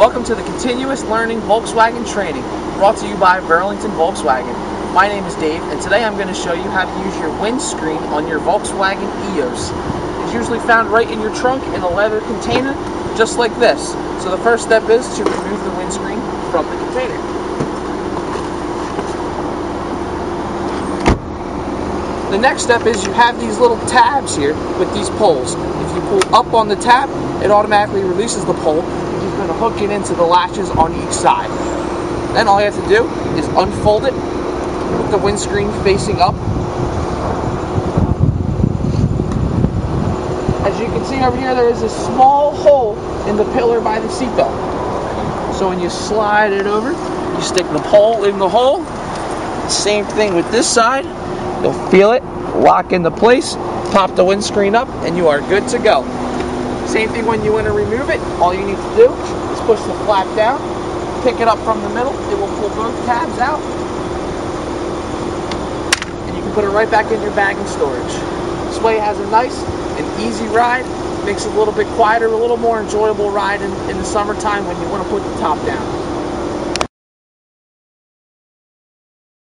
Welcome to the Continuous Learning Volkswagen Training, brought to you by Burlington Volkswagen. My name is Dave, and today I'm going to show you how to use your windscreen on your Volkswagen Eos. It's usually found right in your trunk in a leather container, just like this. So the first step is to remove the windscreen from the container. The next step is you have these little tabs here with these poles. If you pull up on the tab, it automatically releases the pole, and you're going to hook it into the latches on each side. Then all you have to do is unfold it with the windscreen facing up. As you can see over here, there is a small hole in the pillar by the seatbelt. So when you slide it over, you stick the pole in the hole. Same thing with this side. You'll feel it lock into place, pop the windscreen up, and you are good to go. Same thing when you want to remove it. All you need to do is push the flap down, pick it up from the middle. It will pull both tabs out, and you can put it right back in your bag and storage. This way it has a nice and easy ride. Makes it a little bit quieter, a little more enjoyable ride in the summertime when you want to put the top down.